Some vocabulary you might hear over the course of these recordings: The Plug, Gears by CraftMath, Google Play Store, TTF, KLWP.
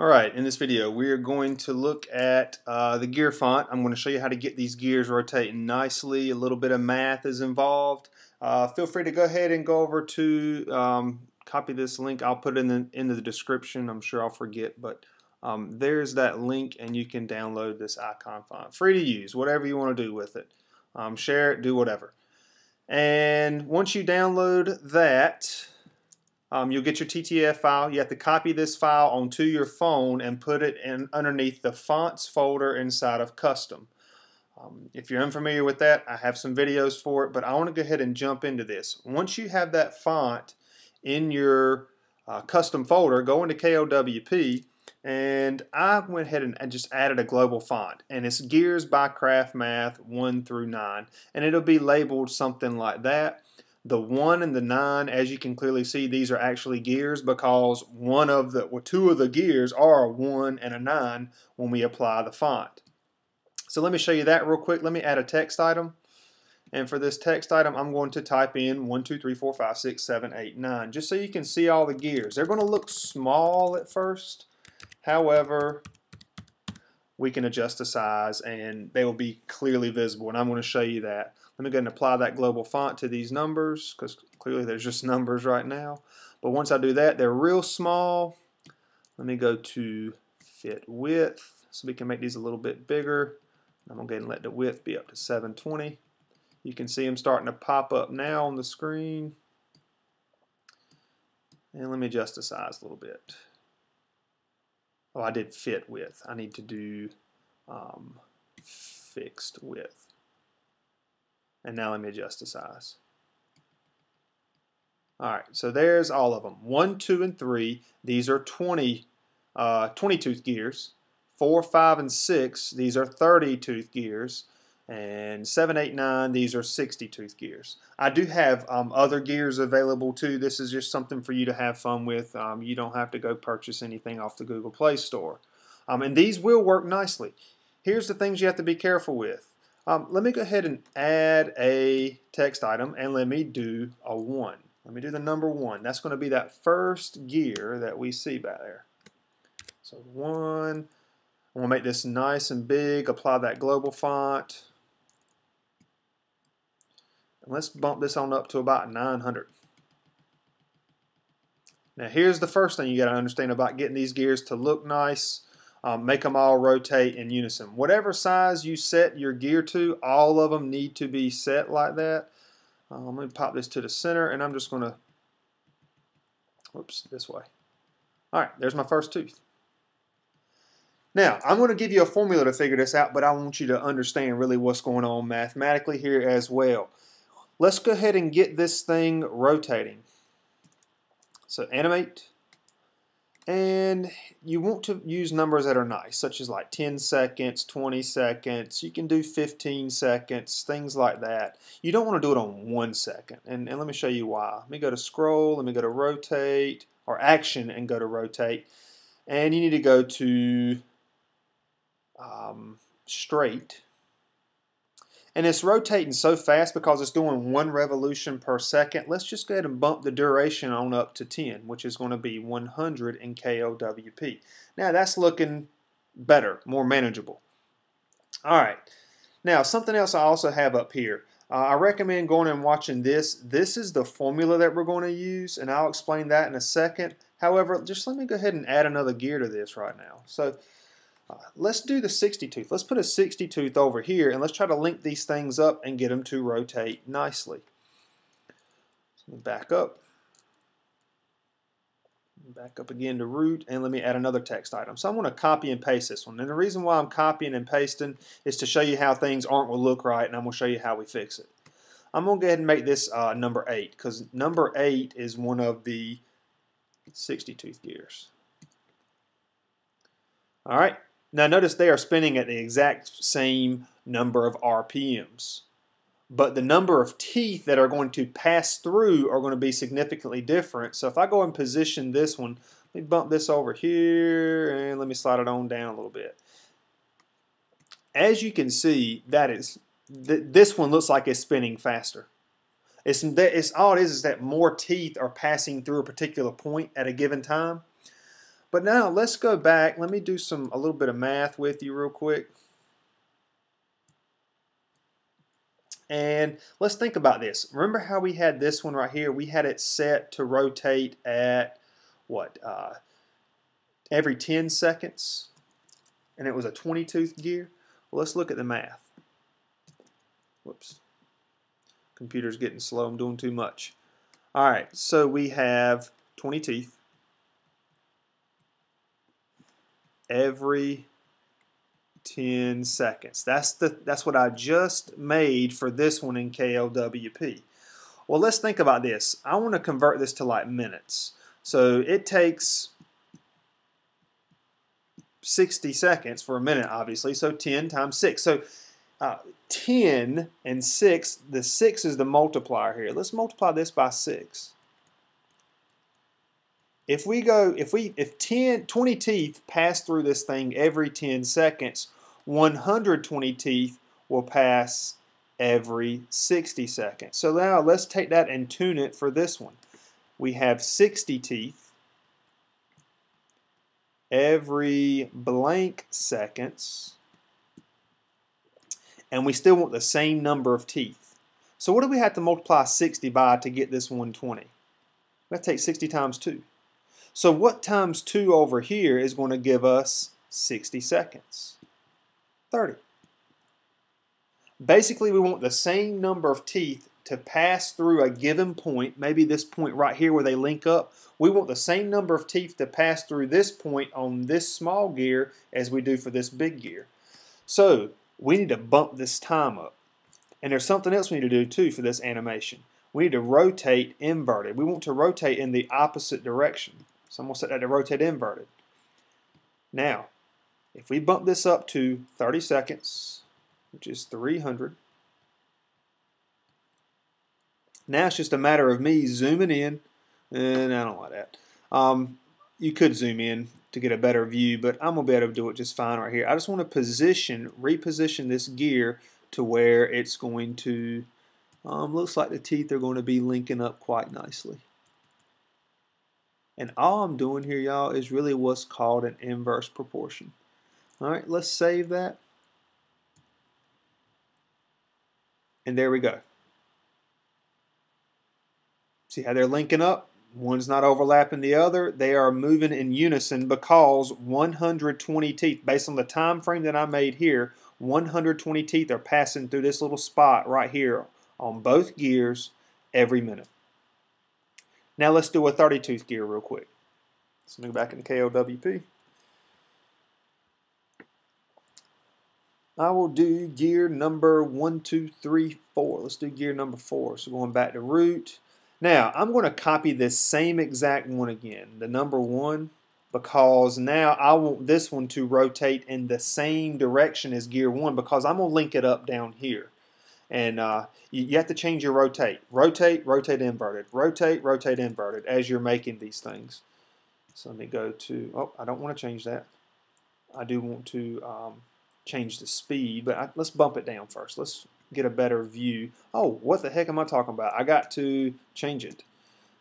Alright, in this video we are going to look at the gear font. I'm going to show you how to get these gears rotating nicely. A little bit of math is involved. Feel free to go ahead and go over to copy this link. I'll put it in the description. I'm sure I'll forget, but there's that link and you can download this icon font. Free to use, whatever you want to do with it. Share it, do whatever. And once you download that, you'll get your TTF file. You have to copy this file onto your phone and put it in underneath the fonts folder inside of custom. If you're unfamiliar with that, I have some videos for it, but I want to go ahead and jump into this. Once you have that font in your custom folder, go into KLWP, and I went ahead and just added a global font, and it's Gears by CraftMath 1 through 9, and it'll be labeled something like that. The 1 and the 9, as you can clearly see, these are actually gears because two of the gears are a 1 and a 9 when we apply the font. So let me show you that real quick. Let me add a text item. And for this text item, I'm going to type in 1, 2, 3, 4, 5, 6, 7, 8, 9, just so you can see all the gears. They're going to look small at first. However, we can adjust the size and they will be clearly visible, and I'm going to show you that. Let me go ahead and apply that global font to these numbers, because clearly there's just numbers right now. But once I do that, they're real small. Let me go to fit width so we can make these a little bit bigger. I'm going to go ahead and let the width be up to 720. You can see them starting to pop up now on the screen. And let me adjust the size a little bit. Oh, I did fit width. I need to do fixed width. And now let me adjust the size. Alright, so there's all of them. 1, 2, and 3, these are 20-tooth gears. 4, 5, and 6, these are 30-tooth gears. And 7, 8, 9, these are 60-tooth gears. I do have other gears available too. This is just something for you to have fun with. You don't have to go purchase anything off the Google Play Store. And these will work nicely. Here's the things you have to be careful with. Let me go ahead and add a text item, and let me do a 1. Let me do the number 1. That's going to be that first gear that we see back there. So 1. I'm going to make this nice and big, apply that global font. And let's bump this on up to about 900. Now here's the first thing you got to understand about getting these gears to look nice. Make them all rotate in unison. Whatever size you set your gear to, all of them need to be set like that. I'm going to pop this to the center, and I'm just going to, whoops, this way. Alright, there's my first tooth. Now, I'm going to give you a formula to figure this out, but I want you to understand really what's going on mathematically here as well. Let's go ahead and get this thing rotating. So, animate. And you want to use numbers that are nice, such as like 10 seconds, 20 seconds, you can do 15 seconds, things like that. You don't want to do it on 1 second, and let me show you why. Let me go to scroll, let me go to rotate, or action and go to rotate. And you need to go to straight. And it's rotating so fast because it's doing 1 revolution per second. Let's just go ahead and bump the duration on up to 10, which is going to be 100 in KLWP. Now that's looking better, more manageable. Alright, now something else I also have up here. I recommend going and watching this. This is the formula that we're going to use, and I'll explain that in a second. However, just let me go ahead and add another gear to this right now. So. Let's do the 60 tooth. Let's put a 60 tooth over here, and let's try to link these things up and get them to rotate nicely. So back up. Back up again to root, and let me add another text item. So I'm going to copy and paste this one. And the reason why I'm copying and pasting is to show you how things aren't going to look right, and I'm going to show you how we fix it. I'm going to go ahead and make this number 8, because number 8 is one of the 60 tooth gears. Alright, now notice they are spinning at the exact same number of RPMs, but the number of teeth that are going to pass through are going to be significantly different. So if I go and position this one, let me bump this over here, and let me slide it on down a little bit. As you can see, that is this one looks like it's spinning faster. All it is that more teeth are passing through a particular point at a given time. But now let's go back. Let me do a little bit of math with you real quick. And let's think about this. Remember how we had this one right here? We had it set to rotate at what? Every 10 seconds. And it was a 20-tooth gear. Well, let's look at the math. Whoops. Computer's getting slow. I'm doing too much. All right. So we have 20 teeth. Every 10 seconds. That's what I just made for this one in KLWP. Well, let's think about this. I want to convert this to like minutes. So it takes 60 seconds for a minute, obviously. So 10 times 6. So 10 and 6, the 6 is the multiplier here. Let's multiply this by 6. If we go, if 20 teeth pass through this thing every 10 seconds, 120 teeth will pass every 60 seconds. So now let's take that and tune it for this one. We have 60 teeth every blank seconds, and we still want the same number of teeth. So what do we have to multiply 60 by to get this 120? We have to take 60 times 2. So what times 2 over here is going to give us 60 seconds? 30. Basically, we want the same number of teeth to pass through a given point, maybe this point right here where they link up. We want the same number of teeth to pass through this point on this small gear as we do for this big gear. So we need to bump this time up. And there's something else we need to do too for this animation. We need to rotate inverted. We want to rotate in the opposite direction. So I'm going to set that to rotate inverted. Now, if we bump this up to 30 seconds, which is 300, now it's just a matter of me zooming in, and I don't like that. You could zoom in to get a better view, but I'm going to be able to do it just fine right here. I just want to reposition this gear to where it's going to, looks like the teeth are going to be linking up quite nicely. And all I'm doing here, y'all, is really what's called an inverse proportion. All right, let's save that. And there we go. See how they're linking up? One's not overlapping the other. They are moving in unison because 120 teeth, based on the time frame that I made here, 120 teeth are passing through this little spot right here on both gears every minute. Now let's do a 30-tooth gear real quick. Let's go back into KLWP. I will do gear number 1, 2, 3, 4. Let's do gear number 4. So going back to root. Now I'm going to copy this same exact one again, the number 1, because now I want this one to rotate in the same direction as gear 1 because I'm going to link it up down here. And you have to change your rotate. Rotate, rotate inverted. Rotate, rotate inverted as you're making these things. So let me go to, oh, I don't want to change that. I do want to change the speed, but let's bump it down first. Let's get a better view. Oh, what the heck am I talking about? I got to change it.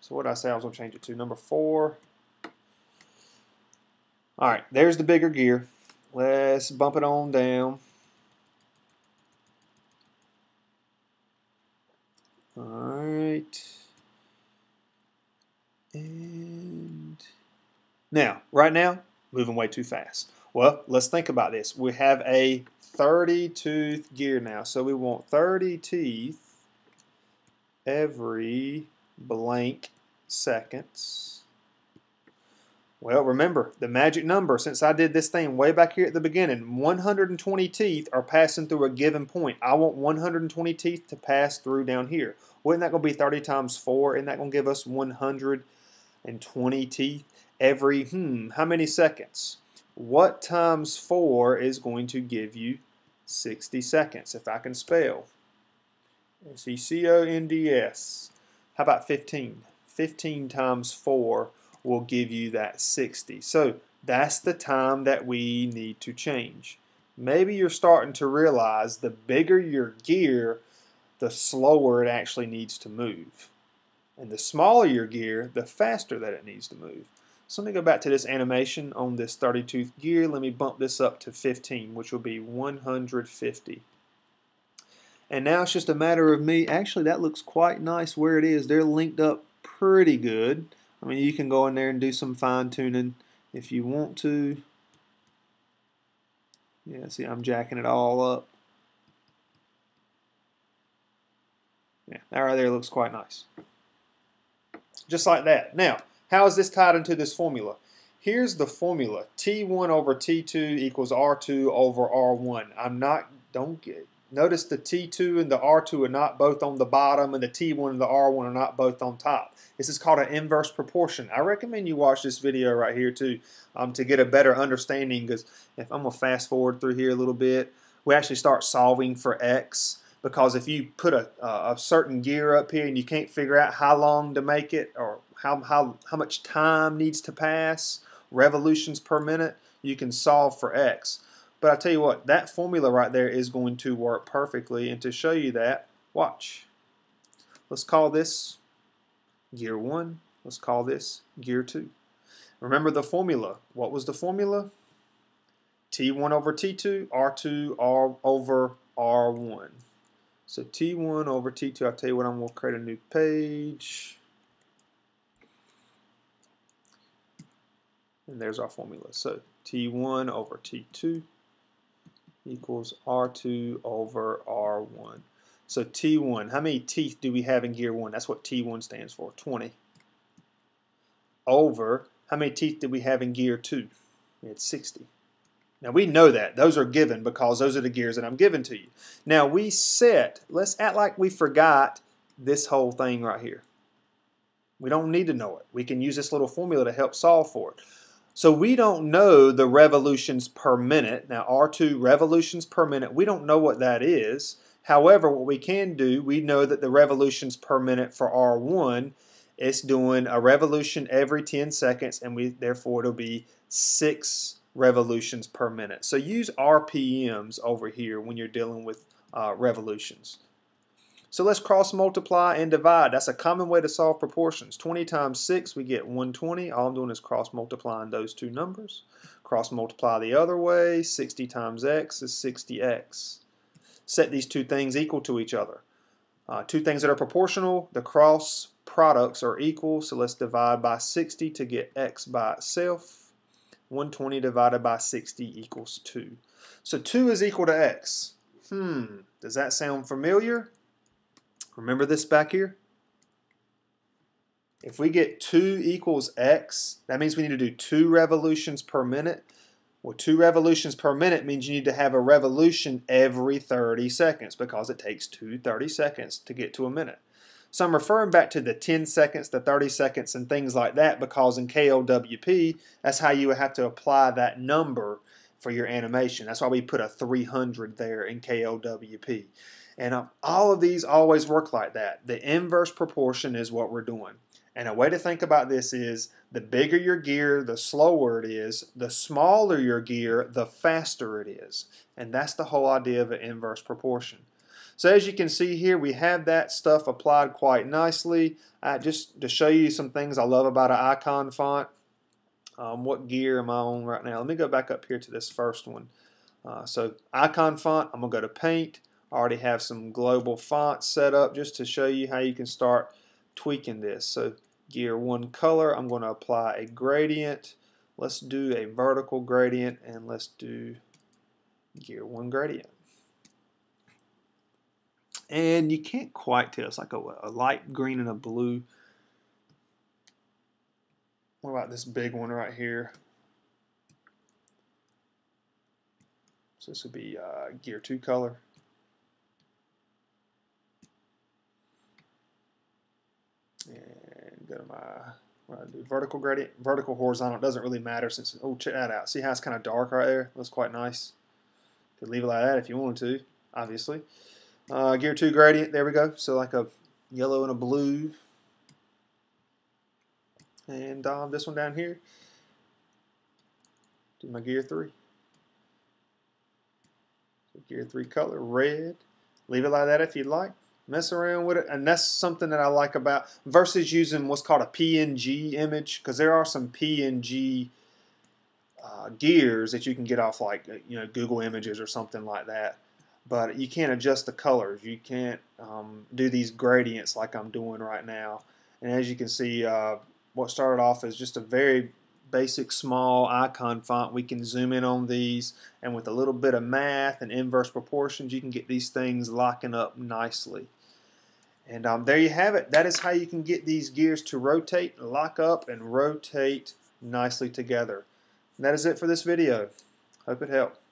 So what did I say I was going to change it to? Number 4. All right, there's the bigger gear. Let's bump it on down. Alright, and now, right now, moving way too fast. Well, let's think about this. We have a 30-tooth gear now, so we want 30 teeth every blank seconds. Well, remember, the magic number, since I did this thing way back here at the beginning, 120 teeth are passing through a given point. I want 120 teeth to pass through down here. Well, isn't that going to be 30 times 4? Isn't that going to give us 120 teeth every, how many seconds? What times 4 is going to give you 60 seconds, if I can spell? C-O-N-D-S. How about 15? 15 times 4. Will give you that 60. So that's the time that we need to change. Maybe you're starting to realize the bigger your gear, the slower it actually needs to move. And the smaller your gear, the faster that it needs to move. So let me go back to this animation on this 30-tooth gear. Let me bump this up to 15, which will be 150. And now it's just a matter of me. Actually, that looks quite nice where it is. They're linked up pretty good. I mean, you can go in there and do some fine-tuning if you want to. Yeah, see, I'm jacking it all up. Yeah, that right there looks quite nice. Just like that. Now, how is this tied into this formula? Here's the formula. T1 over T2 equals R2 over R1. Notice the T2 and the R2 are not both on the bottom, and the T1 and the R1 are not both on top. This is called an inverse proportion. I recommend you watch this video right here too to get a better understanding, because if I'm going to fast forward through here a little bit, we actually start solving for X, because if you put a certain gear up here and you can't figure out how long to make it or how much time needs to pass, revolutions per minute, you can solve for X. But I tell you what, that formula right there is going to work perfectly. And to show you that, watch. Let's call this gear 1. Let's call this gear 2. Remember the formula. What was the formula? T1 over T2, R2 over R1. So T1 over T2, I'll tell you what, I'm going to create a new page. And there's our formula. So T1 over T2 equals R2 over R1. So T1, how many teeth do we have in gear 1? That's what T1 stands for, 20. Over, how many teeth did we have in gear 2? We had 60. Now we know that. Those are given because those are the gears that I'm giving to you. Now we set, let's act like we forgot this whole thing right here. We don't need to know it. We can use this little formula to help solve for it. So we don't know the revolutions per minute. Now R2 revolutions per minute, we don't know what that is. However, what we can do, we know that the revolutions per minute for R1 is doing a revolution every 10 seconds, and therefore it'll be 6 revolutions per minute. So use RPMs over here when you're dealing with revolutions. So let's cross multiply and divide. That's a common way to solve proportions. 20 times 6, we get 120. All I'm doing is cross multiplying those two numbers. Cross multiply the other way. 60 times X is 60X. Set these two things equal to each other. Two things that are proportional, the cross products are equal. So let's divide by 60 to get X by itself. 120 divided by 60 equals 2. So 2 is equal to X. Does that sound familiar? Remember this back here? If we get 2 equals X, that means we need to do 2 revolutions per minute. Well, 2 revolutions per minute means you need to have a revolution every 30 seconds because it takes 30 seconds to get to a minute. So I'm referring back to the 10 seconds, the 30 seconds, and things like that, because in KLWP, that's how you would have to apply that number for your animation. That's why we put a 300 there in KLWP. And all of these always work like that. The inverse proportion is what we're doing. And a way to think about this is the bigger your gear, the slower it is. The smaller your gear, the faster it is. And that's the whole idea of an inverse proportion. So as you can see here, we have that stuff applied quite nicely. Just to show you some things I love about an icon font. What gear am I on right now? Let me go back up here to this first one. So icon font, I'm going to go to Paint. I already have some global fonts set up just to show you how you can start tweaking this. So gear 1 color, I'm going to apply a gradient. Let's do a vertical gradient, and let's do gear 1 gradient. And you can't quite tell. It's like a light green and a blue. What about this big one right here? So this would be gear 2 color. And go to my vertical gradient, vertical, horizontal. It doesn't really matter since, oh, check that out. See how it's kind of dark right there? Looks quite nice. Could leave it like that if you wanted to, obviously. Gear 2 gradient, there we go. So like a yellow and a blue. And this one down here, do my gear 3. So gear 3 color, red. Leave it like that if you'd like. mess around with it. And that's something that I like about versus using what's called a PNG image, because there are some PNG gears that you can get off, like, you know, Google Images or something like that. But you can't adjust the colors. You can't do these gradients like I'm doing right now. And as you can see, what started off as just a very basic small icon font, we can zoom in on these, and with a little bit of math and inverse proportions, you can get these things locking up nicely. And there you have it. That is how you can get these gears to rotate, lock up, and rotate nicely together. And that is it for this video. Hope it helped.